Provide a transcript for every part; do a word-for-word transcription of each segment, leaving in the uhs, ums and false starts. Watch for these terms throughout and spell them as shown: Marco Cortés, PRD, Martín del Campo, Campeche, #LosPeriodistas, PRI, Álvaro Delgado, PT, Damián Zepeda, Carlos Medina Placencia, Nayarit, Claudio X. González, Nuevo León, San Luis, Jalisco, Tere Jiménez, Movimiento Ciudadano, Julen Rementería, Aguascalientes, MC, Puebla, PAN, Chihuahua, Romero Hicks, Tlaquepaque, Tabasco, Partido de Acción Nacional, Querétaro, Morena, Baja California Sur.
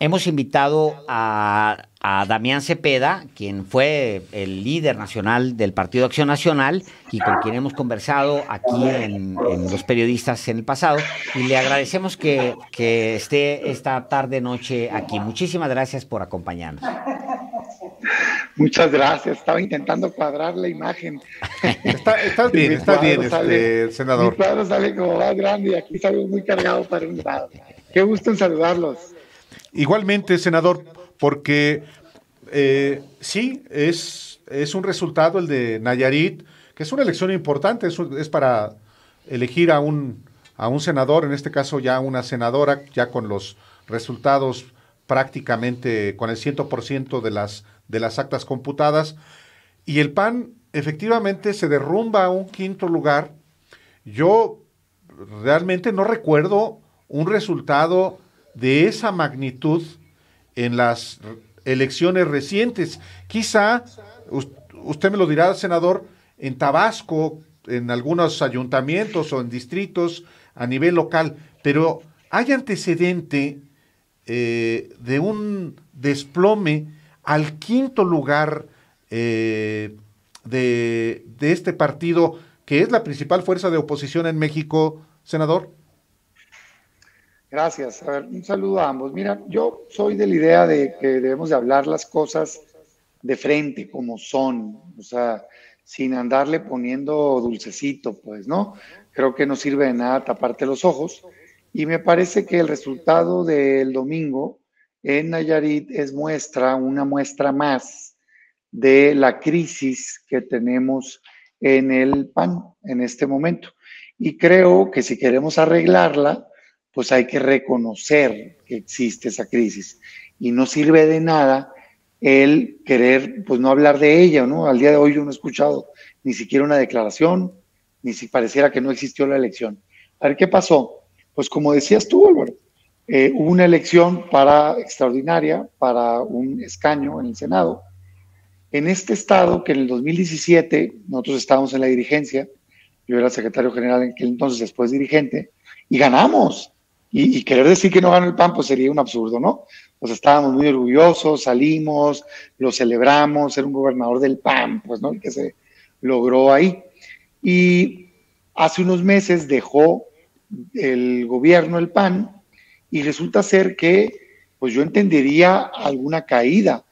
hemos invitado a, a Damián Zepeda, quien fue el líder nacional del Partido de Acción Nacional y con quien hemos conversado aquí en, en Los Periodistas en el pasado, y le agradecemos que, que esté esta tarde noche aquí. Muchísimas gracias por acompañarnos. Muchas gracias. Estaba intentando cuadrar la imagen. Está, estás bien, estás bien, sale, este, senador. Mi cuadro sale como más grande y aquí salgo muy cargado para un lado. Qué gusto en saludarlos. Igualmente, senador, porque eh, sí, es, es un resultado el de Nayarit, que es una elección importante, es, es para elegir a un, a un senador, en este caso ya una senadora, ya con los resultados prácticamente con el cien por ciento de las, de las actas computadas, y el P A N efectivamente se derrumba a un quinto lugar. Yo realmente no recuerdo un resultado de esa magnitud en las elecciones recientes. Quizá, usted me lo dirá, senador, en Tabasco, en algunos ayuntamientos o en distritos a nivel local, pero hay antecedente Eh, de un desplome al quinto lugar eh, de, de este partido, que es la principal fuerza de oposición en México, senador. Gracias. A ver, un saludo a ambos. Mira, yo soy de la idea de que debemos de hablar las cosas de frente, como son, o sea, sin andarle poniendo dulcecito, pues, ¿no? Creo que no sirve de nada taparte los ojos. Y me parece que el resultado del domingo en Nayarit es muestra, una muestra más de la crisis que tenemos en el P A N en este momento. Y creo que si queremos arreglarla, pues hay que reconocer que existe esa crisis. Y no sirve de nada el querer, pues, no hablar de ella, ¿no? Al día de hoy yo no he escuchado ni siquiera una declaración, ni si pareciera que no existió la elección. A ver, ¿qué pasó? Pues como decías tú, Álvaro, eh, hubo una elección para, extraordinaria para un escaño en el Senado. En este estado, que en el dos mil diecisiete nosotros estábamos en la dirigencia, yo era secretario general en aquel entonces, después dirigente, y ganamos. Y, y querer decir que no ganó el P A N, pues sería un absurdo, ¿no? Pues estábamos muy orgullosos, salimos, lo celebramos, era un gobernador del P A N, pues, ¿no? El que se logró ahí. Y hace unos meses dejó el gobierno, el P A N, y resulta ser que, pues, yo entendería alguna caída,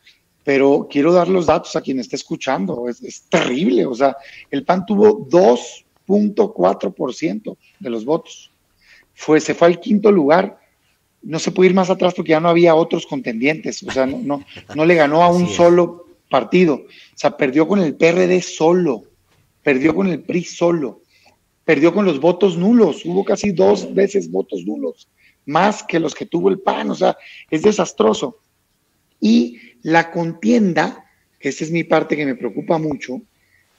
pero quiero dar los datos a quien esté escuchando, es, es terrible. O sea, el P A N tuvo dos punto cuatro por ciento de los votos, fue, se fue al quinto lugar, no se puede ir más atrás porque ya no había otros contendientes, o sea, no, no, no le ganó a un solo partido, o sea, perdió con el P R D solo, perdió con el P R I solo, perdió con los votos nulos, hubo casi dos veces votos nulos, más que los que tuvo el P A N, o sea, es desastroso. Y la contienda, que esa es mi parte que me preocupa mucho,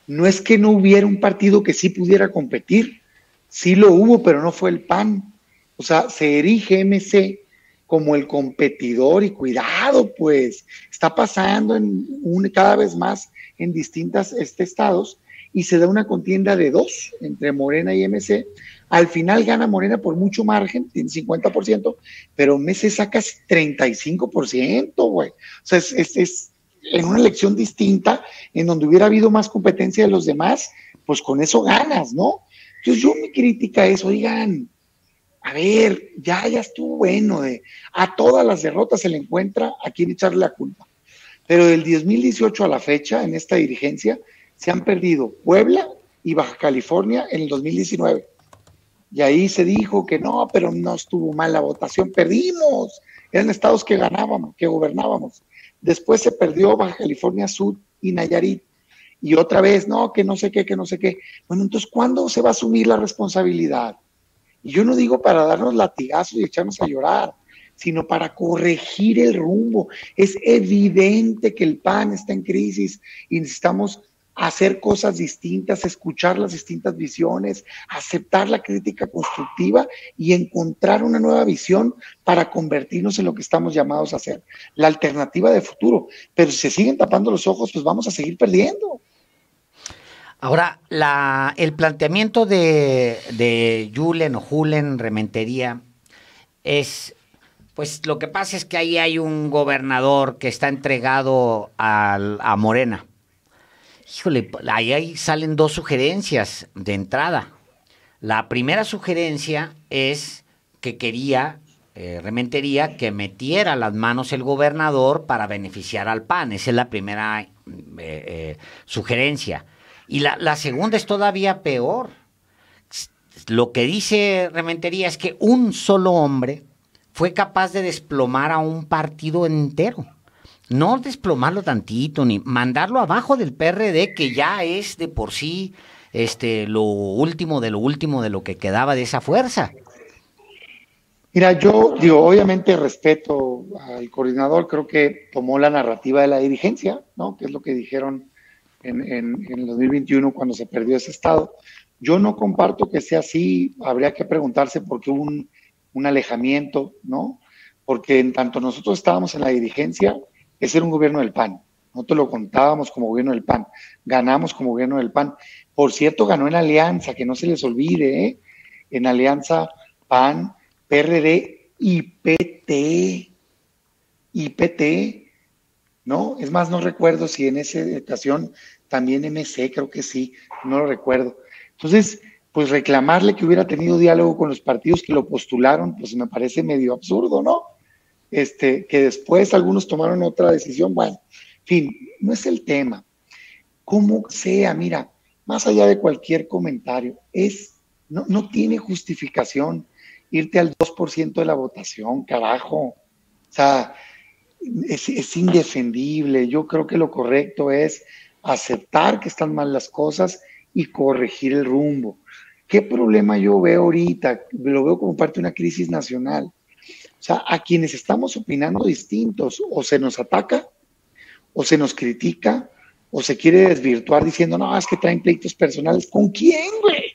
no es que no hubiera un partido que sí pudiera competir, sí lo hubo, pero no fue el P A N, o sea, se erige M C como el competidor, y cuidado, pues, está pasando en un, cada vez más en distintos este, estados, y se da una contienda de dos entre Morena y M C. Al final gana Morena por mucho margen, tiene cincuenta por ciento, pero M C saca treinta y cinco por ciento, güey. O sea, es, es, es en una elección distinta, en donde hubiera habido más competencia de los demás, pues con eso ganas, ¿no? Entonces yo, mi crítica es, oigan, a ver, ya, ya estuvo bueno, de, a todas las derrotas se le encuentra a quien echarle la culpa. Pero del dos mil dieciocho a la fecha, en esta dirigencia, se han perdido Puebla y Baja California en el dos mil diecinueve. Y ahí se dijo que no, pero no estuvo mal la votación, perdimos. Eran estados que ganábamos, que gobernábamos. Después se perdió Baja California Sur y Nayarit. Y otra vez, no, que no sé qué, que no sé qué. Bueno, entonces, ¿cuándo se va a asumir la responsabilidad? Y yo no digo para darnos latigazos y echarnos a llorar, sino para corregir el rumbo. Es evidente que el P A N está en crisis y necesitamos hacer cosas distintas, escuchar las distintas visiones, aceptar la crítica constructiva y encontrar una nueva visión para convertirnos en lo que estamos llamados a hacer, la alternativa de futuro. Pero si se siguen tapando los ojos, pues vamos a seguir perdiendo. Ahora, la, el planteamiento de, de Julen o Julen Rementería es Pues lo que pasa es que ahí hay un gobernador que está entregado a, a Morena. Híjole, ahí, ahí salen dos sugerencias de entrada. La primera sugerencia es que quería eh, Rementería que metiera las manos el gobernador para beneficiar al P A N. Esa es la primera eh, eh, sugerencia. Y la, la segunda es todavía peor. Lo que dice Rementería es que un solo hombre fue capaz de desplomar a un partido entero. No desplomarlo tantito, ni mandarlo abajo del P R D, que ya es de por sí este, lo último de lo último de lo que quedaba de esa fuerza. Mira, yo digo, obviamente respeto al coordinador, creo que tomó la narrativa de la dirigencia, ¿no? Que es lo que dijeron en, en, en el dos mil veintiuno cuando se perdió ese estado. Yo no comparto que sea así, habría que preguntarse por qué hubo un, un alejamiento, ¿no? Porque en tanto nosotros estábamos en la dirigencia, ese era un gobierno del P A N, nosotros lo contábamos como gobierno del P A N, ganamos como gobierno del P A N, por cierto ganó en alianza, que no se les olvide, ¿eh? En alianza P A N, P R D y P T, y P T, ¿no? Es más, no recuerdo si en esa estación también M C, creo que sí, no lo recuerdo. Entonces, pues reclamarle que hubiera tenido diálogo con los partidos que lo postularon, pues me parece medio absurdo, ¿no? Este, que después algunos tomaron otra decisión, bueno, en fin, no es el tema. Como sea, mira, más allá de cualquier comentario, es, no, no tiene justificación irte al dos por ciento de la votación, carajo. O sea, es, es indefendible. Yo creo que lo correcto es aceptar que están mal las cosas y corregir el rumbo. ¿Qué problema yo veo ahorita? Lo veo como parte de una crisis nacional. O sea, a quienes estamos opinando distintos, o se nos ataca, o se nos critica, o se quiere desvirtuar diciendo, no, es que traen pleitos personales. ¿Con quién, güey?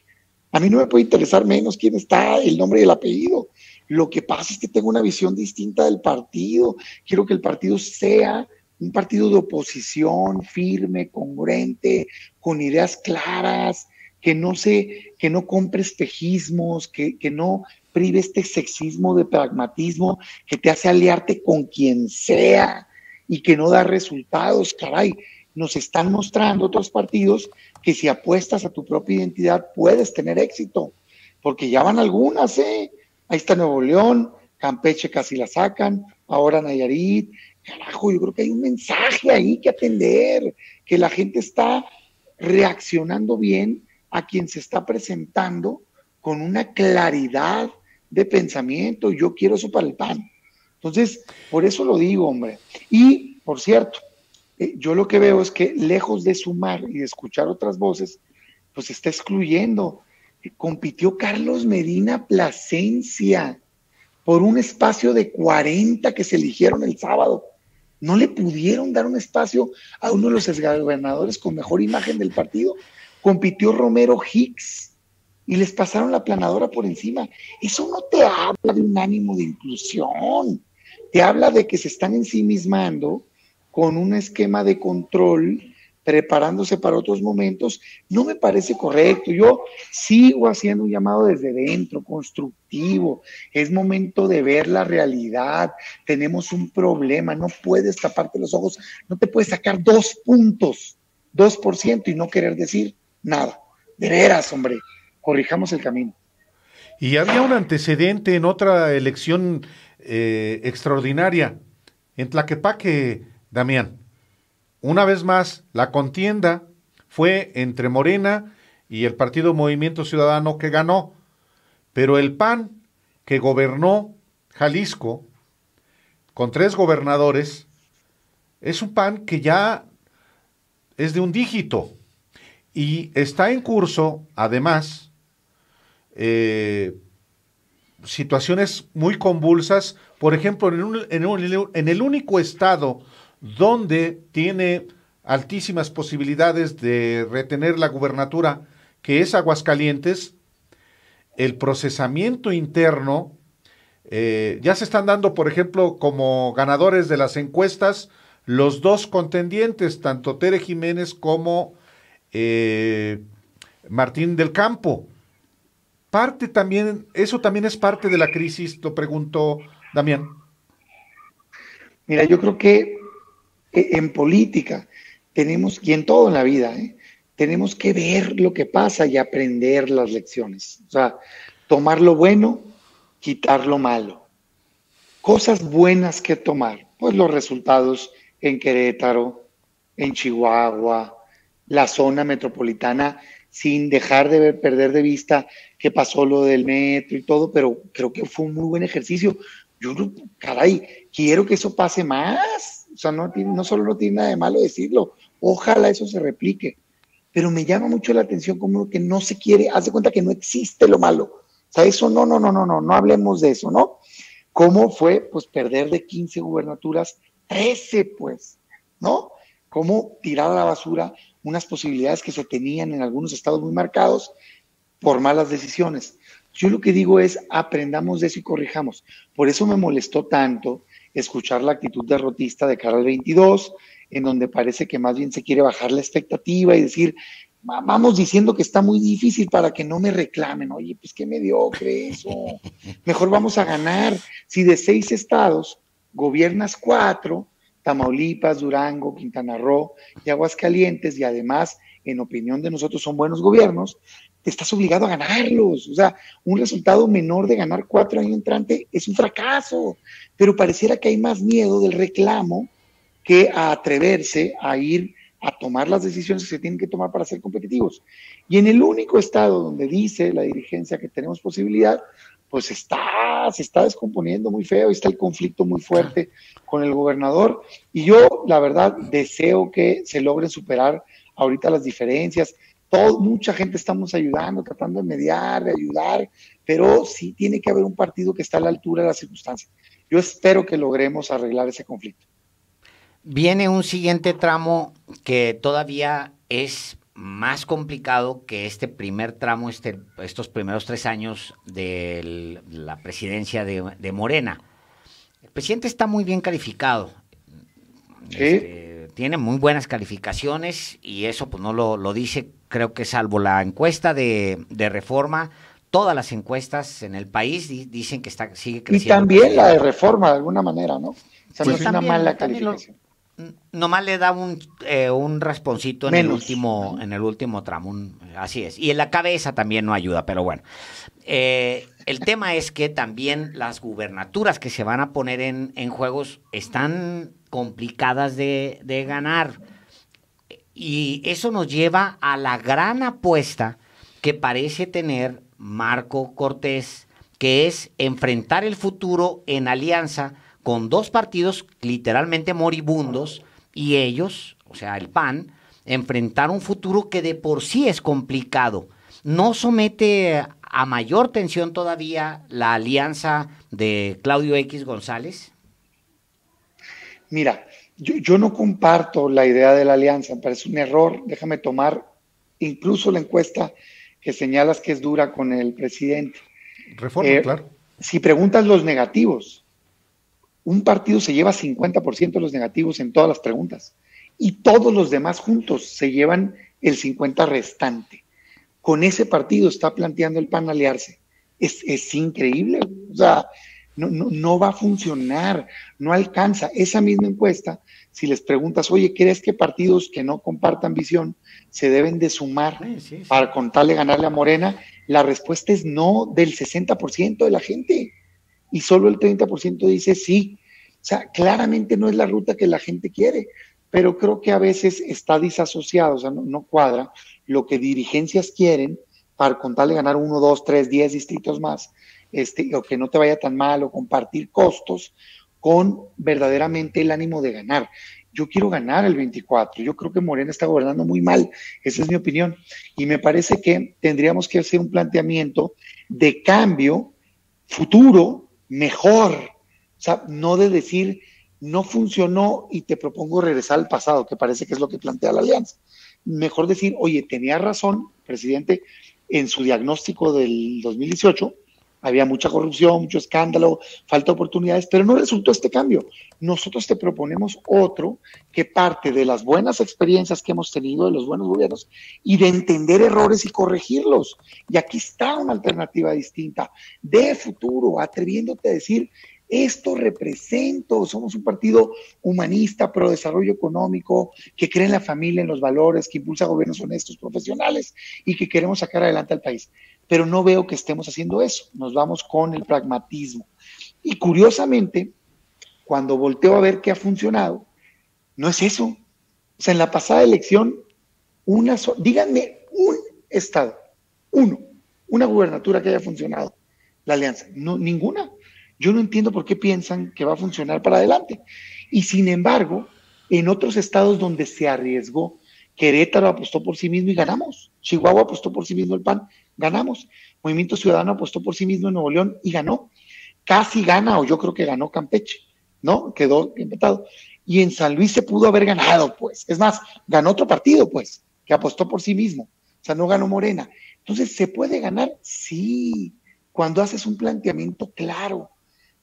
A mí no me puede interesar menos quién está, el nombre y el apellido. Lo que pasa es que tengo una visión distinta del partido. Quiero que el partido sea un partido de oposición firme, congruente, con ideas claras, que no se, que no compre espejismos, que, que no prive este sexismo de pragmatismo que te hace aliarte con quien sea y que no da resultados. Caray, nos están mostrando otros partidos que si apuestas a tu propia identidad puedes tener éxito, porque ya van algunas, ¿eh? Ahí está Nuevo León, Campeche casi la sacan, ahora Nayarit. Carajo, yo creo que hay un mensaje ahí que atender, que la gente está reaccionando bien a quien se está presentando con una claridad de pensamiento. Yo quiero eso para el P A N. Entonces, por eso lo digo, hombre. Y, por cierto, eh, yo lo que veo es que lejos de sumar y de escuchar otras voces, pues se está excluyendo. Eh, compitió Carlos Medina Placencia por un espacio de cuarenta que se eligieron el sábado. No le pudieron dar un espacio a uno de los exgobernadores con mejor imagen del partido. Compitió Romero Hicks y les pasaron la planadora por encima. Eso no te habla de un ánimo de inclusión. Te habla de que se están ensimismando con un esquema de control, preparándose para otros momentos. No me parece correcto. Yo sigo haciendo un llamado desde dentro, constructivo. Es momento de ver la realidad. Tenemos un problema, no puedes taparte los ojos, no te puedes sacar dos puntos, dos por ciento y no querer decir nada. De veras, hombre, corrijamos el camino. Y había un antecedente en otra elección eh, extraordinaria, en Tlaquepaque, Damián. Una vez más, la contienda fue entre Morena y el partido Movimiento Ciudadano, que ganó, pero el P A N, que gobernó Jalisco con tres gobernadores, es un P A N que ya es de un dígito y está en curso, además, eh, situaciones muy convulsas. Por ejemplo, en, un, en, un, en el único estado donde tiene altísimas posibilidades de retener la gubernatura, que es Aguascalientes, el procesamiento interno, eh, ya se están dando, por ejemplo, como ganadores de las encuestas, los dos contendientes, tanto Tere Jiménez como eh, Martín del Campo. Parte también, eso también es parte de la crisis, lo pregunto, Damián. Mira, yo creo que en política tenemos, y en todo en la vida, ¿eh? tenemos que ver lo que pasa y aprender las lecciones. O sea, tomar lo bueno, quitar lo malo. Cosas buenas que tomar, pues los resultados en Querétaro, en Chihuahua, la zona metropolitana, sin dejar de ver, perder de vista que pasó lo del metro y todo, pero creo que fue un muy buen ejercicio. Yo, caray, quiero que eso pase más. O sea, no, no solo no tiene nada de malo decirlo, ojalá eso se replique. Pero me llama mucho la atención como que no se quiere, haz de cuenta que no existe lo malo. O sea, eso no, no, no, no, no, no hablemos de eso, ¿no? ¿Cómo fue? Pues perder de quince gubernaturas, trece, pues, ¿no? ¿Cómo tirar a la basura unas posibilidades que se tenían en algunos estados muy marcados por malas decisiones? Yo lo que digo es, aprendamos de eso y corrijamos. Por eso me molestó tanto escuchar la actitud derrotista de cara al veintidós, en donde parece que más bien se quiere bajar la expectativa y decir, vamos diciendo que está muy difícil para que no me reclamen. Oye, pues qué mediocre eso. Mejor vamos a ganar. Si de seis estados gobiernas cuatro, Tamaulipas, Durango, Quintana Roo y Aguascalientes, y además, en opinión de nosotros, son buenos gobiernos, te estás obligado a ganarlos. O sea, un resultado menor de ganar cuatro años entrante es un fracaso, pero pareciera que hay más miedo del reclamo que a atreverse a ir a tomar las decisiones que se tienen que tomar para ser competitivos. Y en el único estado donde dice la dirigencia que tenemos posibilidad, pues está, se está descomponiendo muy feo, está el conflicto muy fuerte con el gobernador, y yo, la verdad, deseo que se logren superar ahorita las diferencias. Todo, mucha gente estamos ayudando, tratando de mediar, de ayudar, pero sí tiene que haber un partido que está a la altura de las circunstancias. Yo espero que logremos arreglar ese conflicto. Viene un siguiente tramo que todavía es más complicado que este primer tramo, este, estos primeros tres años de la presidencia de, de Morena. El presidente está muy bien calificado. ¿Sí? Este, tiene muy buenas calificaciones y eso pues no lo, lo dice, creo que salvo la encuesta de, de Reforma. Todas las encuestas en el país di, dicen que está, sigue creciendo. Y también la de Reforma, de alguna manera, ¿no? O sea, pues no es también, una mala calificación. Lo, nomás le da un, eh, un rasponcito en Menos. el último en el último tramo. Un, así es. Y en la cabeza también no ayuda, pero bueno. Eh, el tema es que también las gubernaturas que se van a poner en, en juegos están complicadas de, de ganar. Y eso nos lleva a la gran apuesta que parece tener Marco Cortés, que es enfrentar el futuro en alianza con dos partidos literalmente moribundos, y ellos, o sea, el P A N, enfrentar un futuro que de por sí es complicado. No somete a mayor tensión todavía la alianza de Claudio X. González. Mira, yo, yo no comparto la idea de la alianza, me parece un error. Déjame tomar incluso la encuesta que señalas que es dura con el presidente. Reforma, eh, claro. Si preguntas los negativos, un partido se lleva cincuenta por ciento de los negativos en todas las preguntas y todos los demás juntos se llevan el cincuenta por ciento restante. Con ese partido está planteando el P A N aliarse. Es, es increíble, o sea, no, no, no va a funcionar, no alcanza. Esa misma encuesta, si les preguntas, oye, ¿crees que partidos que no compartan visión se deben de sumar sí, sí, sí. para contarle ganarle a Morena? La respuesta es no del sesenta por ciento de la gente. Y solo el treinta por ciento dice sí. O sea, claramente no es la ruta que la gente quiere, pero creo que a veces está disasociado, o sea, no, no cuadra lo que dirigencias quieren para contarle ganar uno, dos, tres, diez distritos más, este, o que no te vaya tan mal, o compartir costos con verdaderamente el ánimo de ganar. Yo quiero ganar el veinticuatro, yo creo que Morena está gobernando muy mal, esa es mi opinión, y me parece que tendríamos que hacer un planteamiento de cambio futuro, mejor, o sea, no de decir no funcionó y te propongo regresar al pasado, que parece que es lo que plantea la alianza. Mejor decir, oye, tenía razón, presidente, en su diagnóstico del dos mil dieciocho, había mucha corrupción, mucho escándalo, falta de oportunidades, pero no resultó este cambio. Nosotros te proponemos otro que parte de las buenas experiencias que hemos tenido, de los buenos gobiernos, y de entender errores y corregirlos. Y aquí está una alternativa distinta, de futuro, atreviéndote a decir, esto represento, somos un partido humanista, pro desarrollo económico, que cree en la familia, en los valores, que impulsa gobiernos honestos, profesionales, y que queremos sacar adelante al país. Pero no veo que estemos haciendo eso, nos vamos con el pragmatismo. Y curiosamente, cuando volteo a ver qué ha funcionado, no es eso. O sea, en la pasada elección, una so- díganme un estado, uno, una gubernatura que haya funcionado la alianza, no, ninguna. Yo no entiendo por qué piensan que va a funcionar para adelante. Y sin embargo, en otros estados donde se arriesgó, Querétaro apostó por sí mismo y ganamos. Chihuahua apostó por sí mismo, el P A N, ganamos. Movimiento Ciudadano apostó por sí mismo en Nuevo León y ganó. Casi gana, o yo creo que ganó Campeche, ¿no? Quedó empatado. Y en San Luis se pudo haber ganado, pues. Es más, ganó otro partido, pues, que apostó por sí mismo. O sea, no ganó Morena. Entonces, ¿se puede ganar? Sí, cuando haces un planteamiento claro.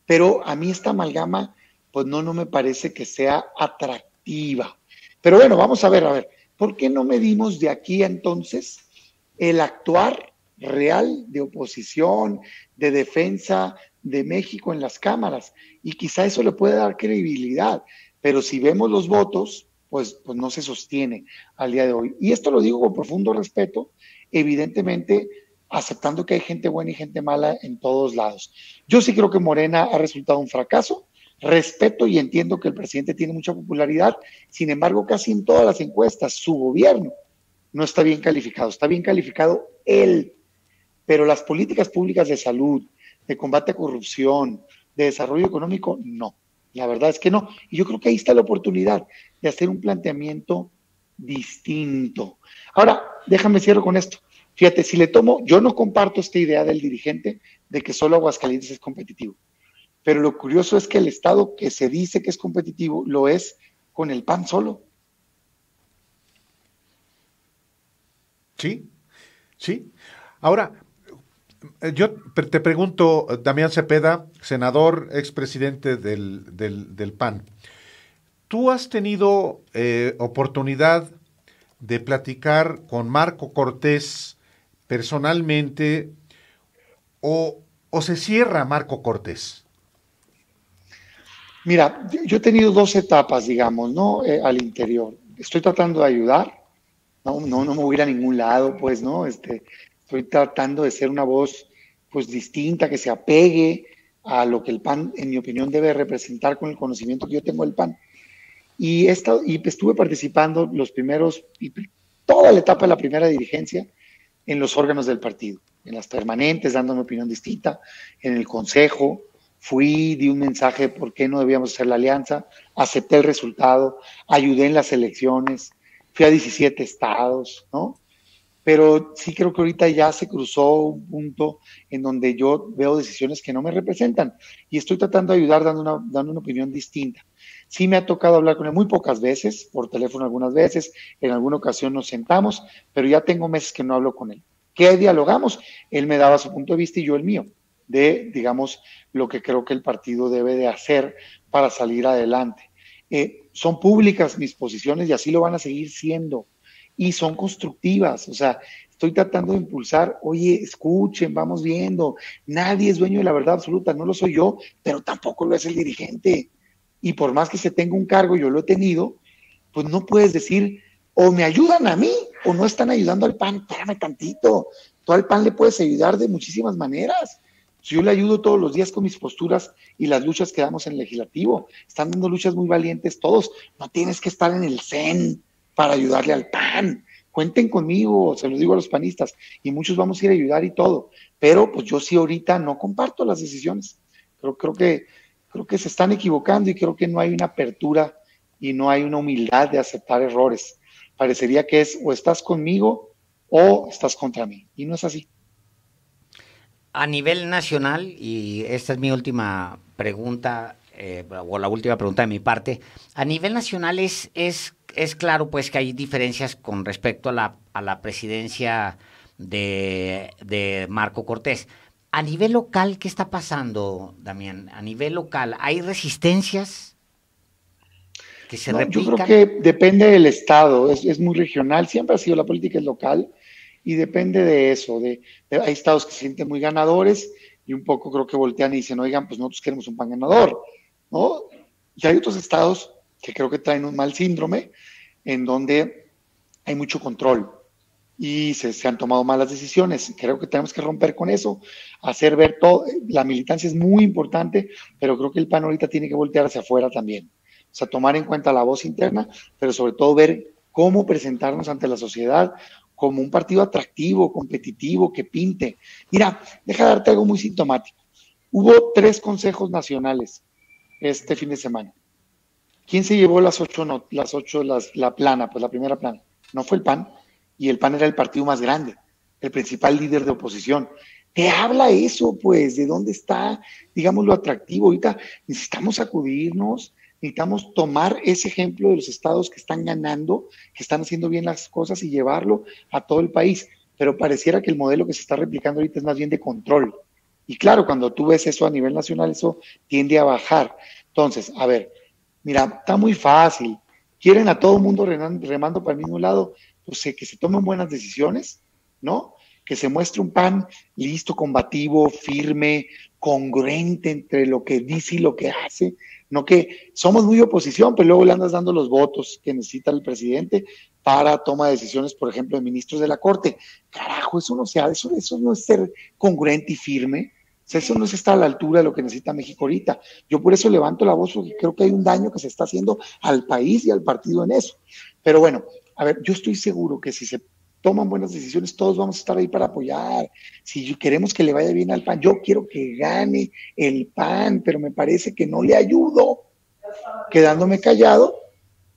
Pero a mí esta amalgama, pues no, no me parece que sea atractiva. Pero bueno, vamos a ver, a ver, ¿por qué no medimos de aquí entonces el actuar real de oposición, de defensa de México en las cámaras? Y quizá eso le puede dar credibilidad, pero si vemos los votos, pues, pues no se sostiene al día de hoy. Y esto lo digo con profundo respeto, evidentemente, aceptando que hay gente buena y gente mala en todos lados. Yo sí creo que Morena ha resultado un fracaso, respeto y entiendo que el presidente tiene mucha popularidad, sin embargo, casi en todas las encuestas, su gobierno no está bien calificado, está bien calificado él, pero las políticas públicas de salud, de combate a corrupción, de desarrollo económico, no, la verdad es que no. Y yo creo que ahí está la oportunidad de hacer un planteamiento distinto. Ahora, déjame cierro con esto. Fíjate, si le tomo, yo no comparto esta idea del dirigente de que solo Aguascalientes es competitivo, pero lo curioso es que el estado que se dice que es competitivo lo es con el P A N solo. Sí, sí. Ahora, yo te pregunto, Damián Zepeda, senador, expresidente del, del, del P A N, ¿tú has tenido eh, oportunidad de platicar con Marco Cortés personalmente, o, o se cierra Marco Cortés? Mira, yo he tenido dos etapas, digamos, ¿no? Eh, al interior. Estoy tratando de ayudar, no, no, no me voy a ir a ningún lado, pues, ¿no? Este, estoy tratando de ser una voz, pues, distinta, que se apegue a lo que el P A N, en mi opinión, debe representar con el conocimiento que yo tengo del P A N. Y, he estado, y estuve participando los primeros, y toda la etapa de la primera dirigencia, en los órganos del partido, en las permanentes, dando una opinión distinta, en el consejo, fui, di un mensaje de por qué no debíamos hacer la alianza, acepté el resultado, ayudé en las elecciones, fui a diecisiete estados, ¿no? Pero sí creo que ahorita ya se cruzó un punto en donde yo veo decisiones que no me representan y estoy tratando de ayudar dando una, dando una opinión distinta. Sí me ha tocado hablar con él muy pocas veces, por teléfono algunas veces, en alguna ocasión nos sentamos, pero ya tengo meses que no hablo con él. ¿Qué dialogamos? Él me daba su punto de vista y yo el mío, de, digamos, lo que creo que el partido debe de hacer para salir adelante. Eh, son públicas mis posiciones y así lo van a seguir siendo. Y son constructivas, o sea, estoy tratando de impulsar, oye, escuchen, vamos viendo, nadie es dueño de la verdad absoluta, no lo soy yo, pero tampoco lo es el dirigente. Y por más que se tenga un cargo, yo lo he tenido, pues no puedes decir, o me ayudan a mí, o no están ayudando al P A N, espérame tantito, tú al P A N le puedes ayudar de muchísimas maneras. Si yo le ayudo todos los días con mis posturas y las luchas que damos en el legislativo, están dando luchas muy valientes todos, no tienes que estar en el C E N para ayudarle al P A N, cuenten conmigo, se los digo a los panistas, y muchos vamos a ir a ayudar y todo, pero pues yo sí ahorita no comparto las decisiones, creo, creo que Creo que se están equivocando y creo que no hay una apertura y no hay una humildad de aceptar errores. Parecería que es o estás conmigo o estás contra mí. Y no es así. A nivel nacional, y esta es mi última pregunta, eh, o la última pregunta de mi parte, a nivel nacional es, es, es claro pues que hay diferencias con respecto a la, a la presidencia de, de Marco Cortés. A nivel local, ¿qué está pasando, Damián? A nivel local, ¿hay resistencias que se no, replican? Yo creo que depende del estado, es, es muy regional, siempre ha sido la política local y depende de eso. De, de, hay estados que se sienten muy ganadores y un poco creo que voltean y dicen, oigan, pues nosotros queremos un pan ganador, ¿no? Y hay otros estados que creo que traen un mal síndrome en donde hay mucho control y se, se han tomado malas decisiones. Creo que tenemos que romper con eso, hacer ver todo. La militancia es muy importante, pero creo que el PAN ahorita tiene que voltear hacia afuera también. O sea, tomar en cuenta la voz interna, pero sobre todo ver cómo presentarnos ante la sociedad como un partido atractivo, competitivo, que pinte. Mira, deja de darte algo muy sintomático. Hubo tres consejos nacionales este fin de semana. ¿Quién se llevó las ocho, no, las ocho, las, la plana? Pues la primera plana. No fue el PAN, y el PAN era el partido más grande, el principal líder de oposición. ¿Te habla eso, pues? ¿De dónde está, digamos, lo atractivo? Ahorita necesitamos sacudirnos, necesitamos tomar ese ejemplo de los estados que están ganando, que están haciendo bien las cosas y llevarlo a todo el país. Pero pareciera que el modelo que se está replicando ahorita es más bien de control. Y claro, cuando tú ves eso a nivel nacional, eso tiende a bajar. Entonces, a ver, mira, está muy fácil. Quieren a todo el mundo remando para el mismo lado. Pues que se tomen buenas decisiones, ¿no? Que se muestre un PAN listo, combativo, firme, congruente entre lo que dice y lo que hace. No que somos muy oposición, pero luego le andas dando los votos que necesita el presidente para toma de decisiones, por ejemplo, de ministros de la Corte. Carajo, eso no se hace, eso, eso no es ser congruente y firme. O sea, eso no es estar a la altura de lo que necesita México ahorita. Yo por eso levanto la voz, porque creo que hay un daño que se está haciendo al país y al partido en eso. Pero bueno, a ver, yo estoy seguro que si se toman buenas decisiones, todos vamos a estar ahí para apoyar. Si queremos que le vaya bien al PAN, yo quiero que gane el PAN, pero me parece que no le ayudo quedándome callado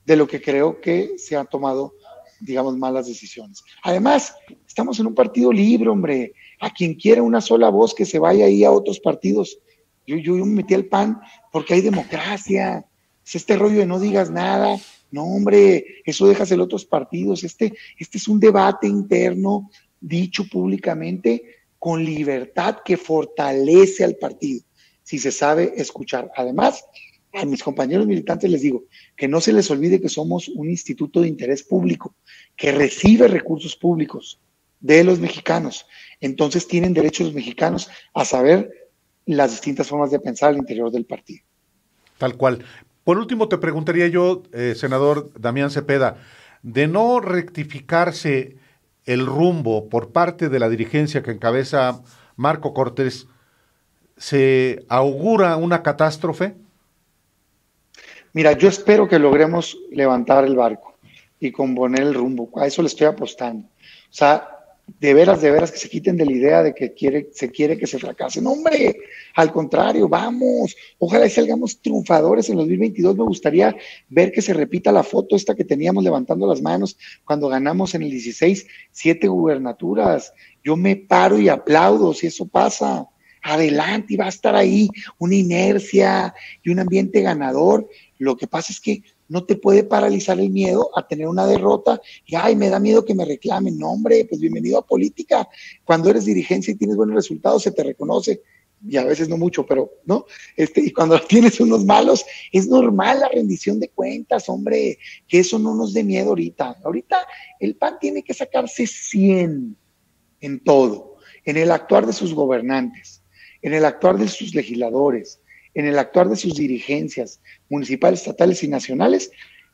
de lo que creo que se han tomado, digamos, malas decisiones. Además, estamos en un partido libre, hombre. A quien quiera una sola voz, que se vaya ahí a otros partidos. Yo, yo, yo me metí al PAN porque hay democracia. Es este rollo de no digas nada. No, hombre, eso déjaselo a otros partidos. Este, este es un debate interno, dicho públicamente, con libertad, que fortalece al partido, si se sabe escuchar. Además, a mis compañeros militantes les digo que no se les olvide que somos un instituto de interés público, que recibe recursos públicos de los mexicanos. Entonces tienen derecho los mexicanos a saber las distintas formas de pensar al interior del partido. Tal cual. Por último, te preguntaría yo, eh, senador Damián Zepeda, de no rectificarse el rumbo por parte de la dirigencia que encabeza Marco Cortés, ¿se augura una catástrofe? Mira, yo espero que logremos levantar el barco y componer el rumbo. A eso le estoy apostando. O sea, de veras, de veras, que se quiten de la idea de que quiere, se quiere que se fracasen. ¡Hombre! Al contrario, vamos. Ojalá salgamos triunfadores en dos mil veintidós. Me gustaría ver que se repita la foto esta que teníamos levantando las manos cuando ganamos en el dieciséis, siete gubernaturas. Yo me paro y aplaudo si eso pasa. Adelante, y va a estar ahí una inercia y un ambiente ganador. Lo que pasa es que no te puede paralizar el miedo a tener una derrota y, ay, me da miedo que me reclamen. No, hombre, pues bienvenido a política. Cuando eres dirigencia y tienes buenos resultados, se te reconoce, y a veces no mucho, pero, ¿no? Este, y cuando tienes unos malos, es normal la rendición de cuentas, hombre, que eso no nos dé miedo ahorita. Ahorita el PAN tiene que sacarse cien en todo, en el actuar de sus gobernantes, en el actuar de sus legisladores, en el actuar de sus dirigencias municipales, estatales y nacionales,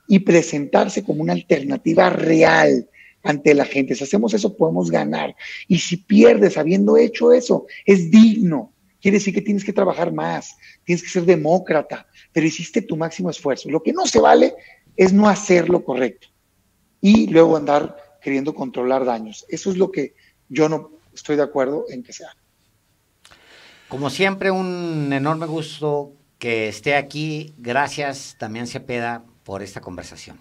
y presentarse como una alternativa real ante la gente. Si hacemos eso, podemos ganar. Y si pierdes habiendo hecho eso, es digno. Quiere decir que tienes que trabajar más, tienes que ser demócrata, pero hiciste tu máximo esfuerzo. Lo que no se vale es no hacer lo correcto y luego andar queriendo controlar daños. Eso es lo que yo no estoy de acuerdo en que se haga. Como siempre, un enorme gusto que esté aquí. Gracias, Damián Zepeda, por esta conversación.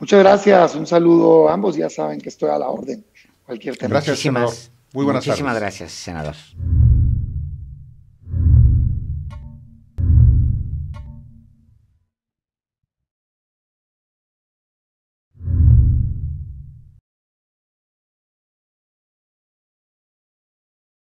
Muchas gracias. Un saludo a ambos. Ya saben que estoy a la orden. Cualquier tema. Gracias, senador. Muy buenas tardes. Muchísimas gracias, senador.